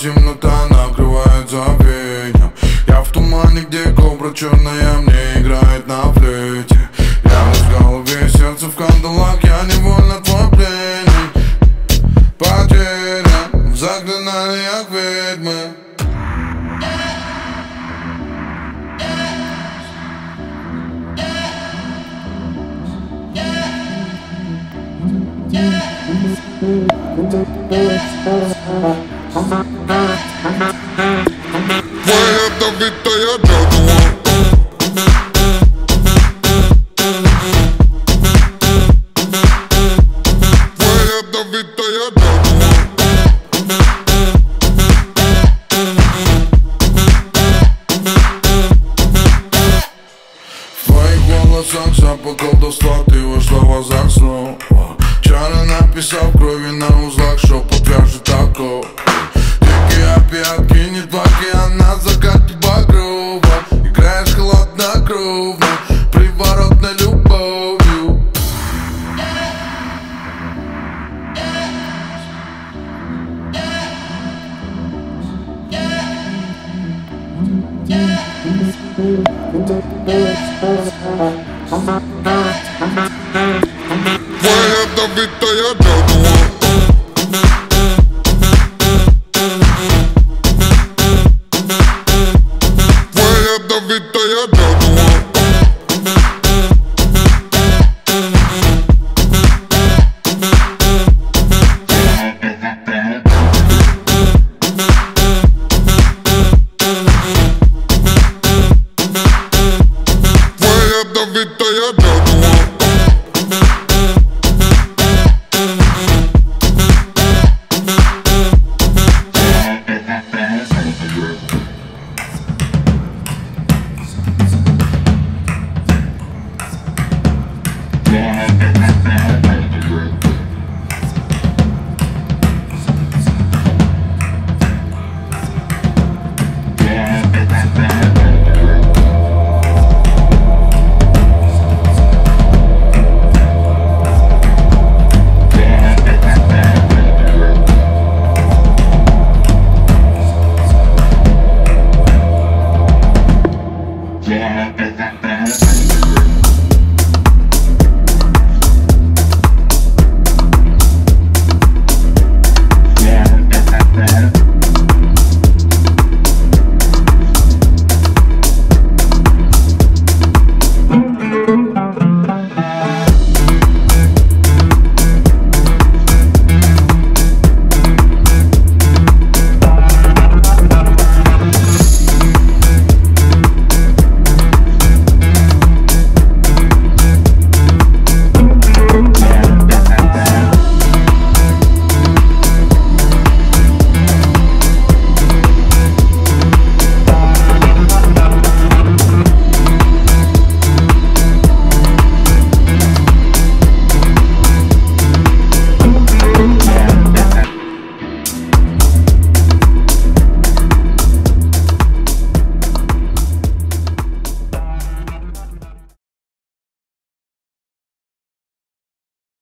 темнота накрывает забвением. Я в тумане, где кобра черная мне играет на флейте. Я в голове, сердце в кандалах, я невольно твой пленник. Потерян в заклинаниях ведьмы. Моя добитая джадула. Моя добитая джадула. В твоих волосах запах колдовства, ты вошла в азарт снова. Чары написав крови на узлах, что покажет такого. Дикие опиатки, не плаки, а на закате багрова. Играешь холоднокровно, приворотной любовью. Where have the victory gone?